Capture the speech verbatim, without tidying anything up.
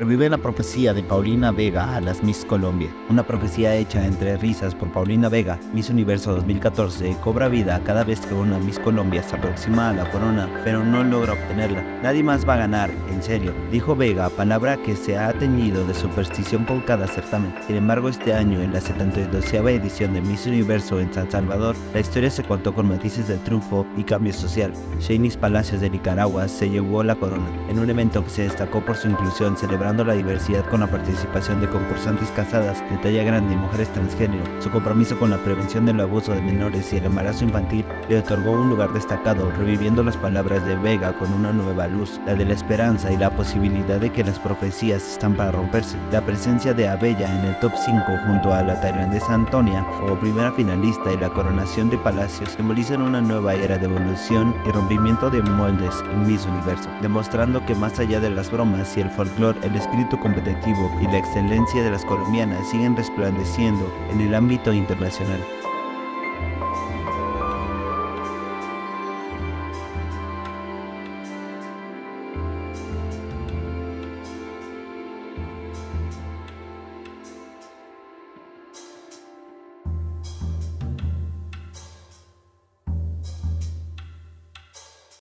Revive la profecía de Paulina Vega a las Miss Colombia. Una profecía hecha entre risas por Paulina Vega, Miss Universo dos mil catorce, cobra vida cada vez que una Miss Colombia se aproxima a la corona, pero no logra obtenerla. Nadie más va a ganar, en serio, dijo Vega, palabra que se ha teñido de superstición por cada certamen. Sin embargo, este año, en la setenta y dosava edición de Miss Universo en San Salvador, la historia se contó con matices de triunfo y cambio social. Sheynnis Palacios de Nicaragua se llevó la corona, en un evento que se destacó por su inclusión, celebrada la diversidad con la participación de concursantes casadas de talla grande y mujeres transgénero. Su compromiso con la prevención del abuso de menores y el embarazo infantil le otorgó un lugar destacado, reviviendo las palabras de Vega con una nueva luz, la de la esperanza y la posibilidad de que las profecías están para romperse. La presencia de Abella en el top cinco junto a la tailandesa Antonia como primera finalista y la coronación de Palacios simbolizan una nueva era de evolución y rompimiento de moldes en Miss Universo, demostrando que más allá de las bromas y el folclore, el espíritu competitivo y la excelencia de las colombianas siguen resplandeciendo en el ámbito internacional.